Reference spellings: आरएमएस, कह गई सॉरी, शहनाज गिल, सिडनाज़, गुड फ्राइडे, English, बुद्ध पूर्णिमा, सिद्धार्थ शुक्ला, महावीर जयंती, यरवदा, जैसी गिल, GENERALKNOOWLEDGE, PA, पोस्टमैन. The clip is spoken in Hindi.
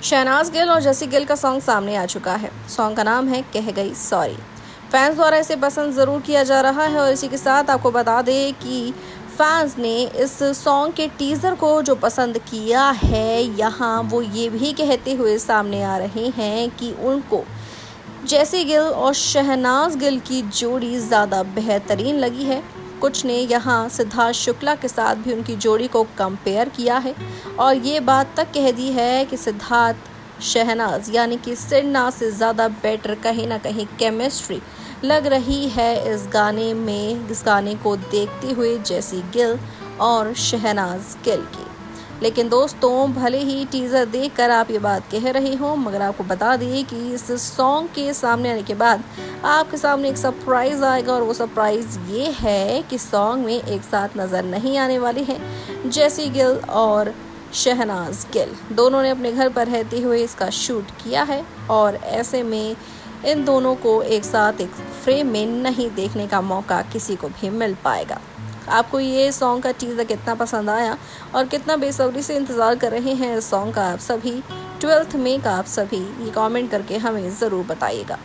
शहनाज गिल और जैसी गिल का सॉन्ग सामने आ चुका है। सॉन्ग का नाम है कह गई सॉरी। फैंस द्वारा इसे पसंद ज़रूर किया जा रहा है और इसी के साथ आपको बता दें कि फैंस ने इस सॉन्ग के टीज़र को जो पसंद किया है, यहाँ वो ये भी कहते हुए सामने आ रहे हैं कि उनको जैसी गिल और शहनाज गिल की जोड़ी ज़्यादा बेहतरीन लगी है। कुछ ने यहाँ सिद्धार्थ शुक्ला के साथ भी उनकी जोड़ी को कंपेयर किया है और ये बात तक कह दी है कि सिद्धार्थ शहनाज यानी कि सिडनाज़ से ज़्यादा बेटर कहीं ना कहीं केमिस्ट्री लग रही है इस गाने में, इस गाने को देखते हुए जैसी गिल और शहनाज गिल की। लेकिन दोस्तों, भले ही टीज़र देखकर आप ये बात कह रहे हों, मगर आपको बता दें कि इस सॉन्ग के सामने आने के बाद आपके सामने एक सरप्राइज़ आएगा और वो सरप्राइज़ ये है कि सॉन्ग में एक साथ नज़र नहीं आने वाले हैं जैसी गिल और शहनाज गिल। दोनों ने अपने घर पर रहते हुए इसका शूट किया है और ऐसे में इन दोनों को एक साथ एक फ्रेम में नहीं देखने का मौका किसी को भी मिल पाएगा। आपको ये सॉन्ग का टीज़र कितना पसंद आया और कितना बेसब्री से इंतज़ार कर रहे हैं इस सॉन्ग का आप सभी 12th मई का, आप सभी ये कमेंट करके हमें ज़रूर बताइएगा।